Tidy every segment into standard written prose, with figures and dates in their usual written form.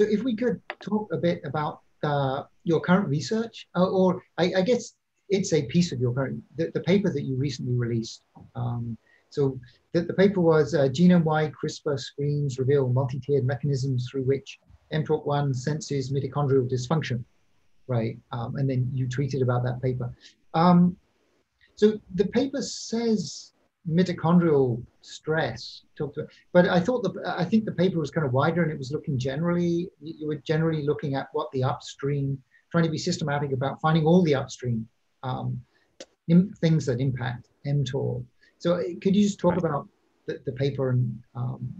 So if we could talk a bit about your current research, or I guess it's a piece of your current, the paper that you recently released. So the paper was Genome-Wide CRISPR Screens Reveal Multi-Tiered Mechanisms Through Which mTORC1 Senses Mitochondrial Dysfunction, right? And then you tweeted about that paper. So the paper says mitochondrial stress, but I think the paper was kind of wider and it was looking generally, you were generally looking at what the upstream, trying to be systematic about finding all the upstream things that impact mTOR. So could you just talk about the paper and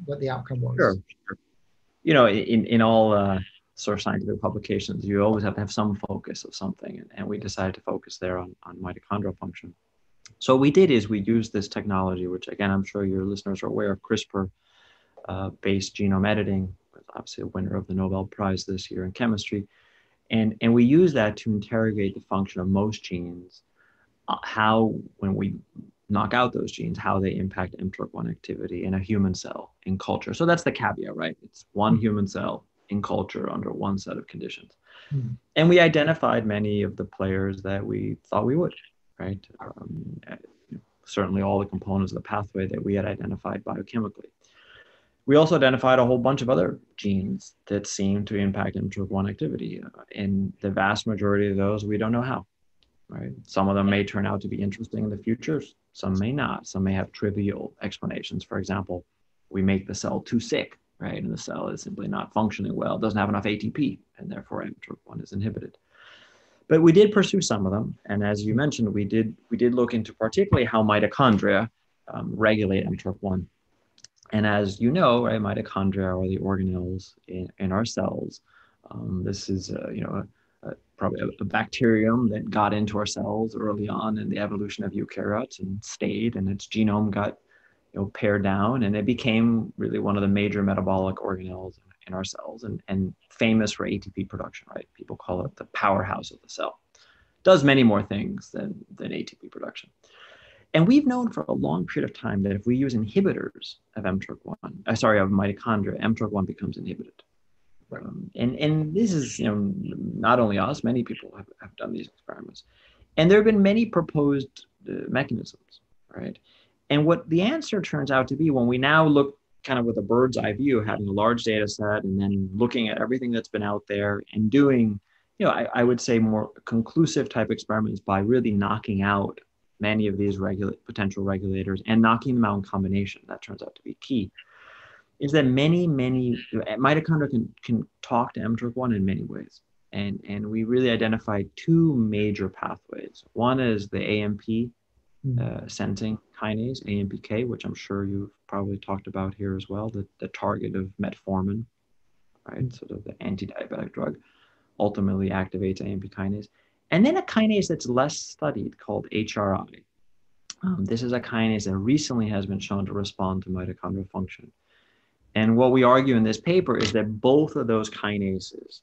what the outcome was? Sure, sure. You know, in all sort of scientific publications, you always have to have some focus of something. And we decided to focus there on mitochondrial function. So what we did is we used this technology, which again, I'm sure your listeners are aware of, CRISPR-based genome editing, obviously a winner of the Nobel Prize this year in chemistry. And we use that to interrogate the function of most genes, how, when we knock out those genes, how they impact mTORC1 activity in a human cell in culture. So that's the caveat, right? It's one human cell in culture under one set of conditions. Mm. And we identified many of the players that we thought we would, right? Certainly all the components of the pathway that we had identified biochemically. We also identified a whole bunch of other genes that seem to impact mTORC1 activity. And the vast majority of those, we don't know how, right? Some of them may turn out to be interesting in the future. Some may not. Some may have trivial explanations. For example, we make the cell too sick, right? And the cell is simply not functioning well, doesn't have enough ATP, and therefore mTORC1 is inhibited. But we did pursue some of them. And as you mentioned, we did look into particularly how mitochondria regulate mTORC1. And as you know, right, mitochondria are the organelles in our cells. This is, you know, probably a bacterium that got into our cells early on in the evolution of eukaryotes and stayed, and its genome got, you know, pared down, and it became really one of the major metabolic organelles in our cells, and famous for ATP production, right? People call it the powerhouse of the cell. Does many more things than ATP production. And we've known for a long period of time that if we use inhibitors of mitochondria, mTORC1 becomes inhibited. And this is, you know, not only us, many people have done these experiments. And there have been many proposed mechanisms, right? And what the answer turns out to be, when we now look kind of with a bird's eye view, having a large data set and then looking at everything that's been out there and doing, you know, I would say more conclusive type experiments by really knocking out many of these potential regulators and knocking them out in combination, that turns out to be key, is that mitochondria can talk to mTORC1 in many ways. And we really identified two major pathways. One is the AMP sensing kinase, AMPK, which I'm sure you've probably talked about here as well, the target of metformin, right? Sort of the anti-diabetic drug, ultimately activates AMP kinase. And then a kinase that's less studied called HRI. This is a kinase that recently has been shown to respond to mitochondrial function. And what we argue in this paper is that both of those kinases,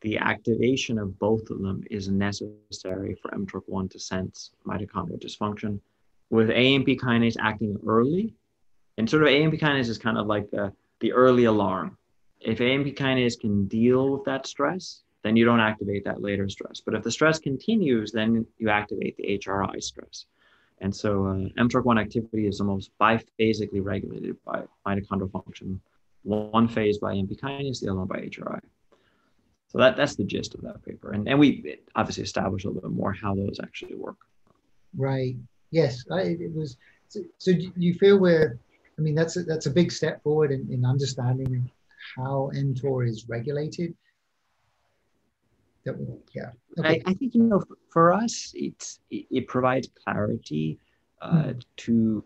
the activation of both of them is necessary for mTORC1 to sense mitochondrial dysfunction, with AMP kinase acting early. And sort of AMP kinase is kind of like the early alarm. If AMP kinase can deal with that stress, then you don't activate that later stress. But if the stress continues, then you activate the HRI stress. And so mTORC1 activity is almost biphasically regulated by mitochondrial function, one phase by AMP kinase, the other one by HRI. So that's the gist of that paper. And we obviously established a little bit more how those actually work. Right. Yes. It was. So do you feel that's a big step forward in understanding how mTOR is regulated? That we, yeah. Okay. I think, you know, for us, it provides clarity to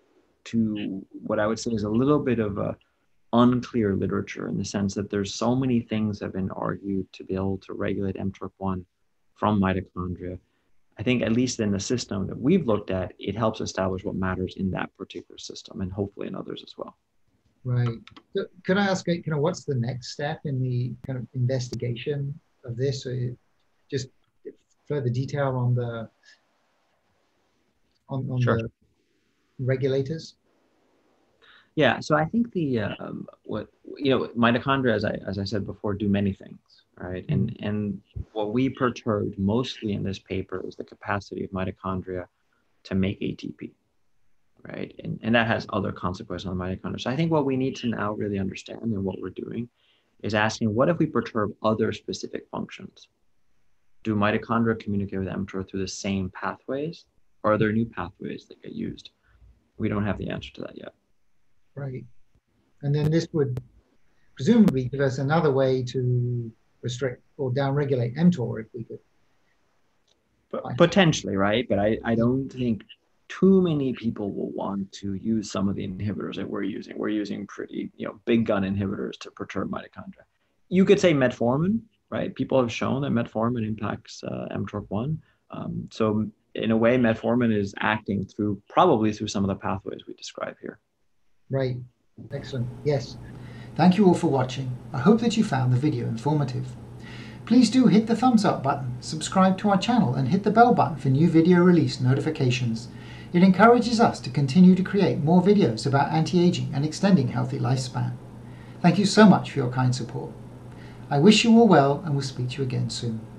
what I would say is a little bit of a unclear literature, in the sense that there's so many things that have been argued to be able to regulate mTORC1 from mitochondria. I think at least in the system that we've looked at, it helps establish what matters in that particular system, and hopefully in others as well. Right. So can I ask, you know, what's the next step in the kind of investigation of this? Just further detail on the regulators? Yeah, so I think the mitochondria, as I said before, do many things, right? And what we perturbed mostly in this paper is the capacity of mitochondria to make ATP, right? And that has other consequences on the mitochondria. So I think what we need to now really understand, and what we're doing, is asking, what if we perturb other specific functions? Do mitochondria communicate with mTOR through the same pathways, or are there new pathways that get used? We don't have the answer to that yet. Right. And then this would presumably give us another way to restrict or downregulate mTOR if we could. Potentially, right? But I don't think too many people will want to use some of the inhibitors that we're using. We're using pretty, big gun inhibitors to perturb mitochondria. You could say metformin, right? People have shown that metformin impacts mTORC1. So in a way, metformin is acting probably through some of the pathways we describe here. Right. Excellent. Yes. Thank you all for watching. I hope that you found the video informative. Please do hit the thumbs up button, subscribe to our channel, and hit the bell button for new video release notifications. It encourages us to continue to create more videos about anti-aging and extending healthy lifespan. Thank you so much for your kind support. I wish you all well, and will speak to you again soon.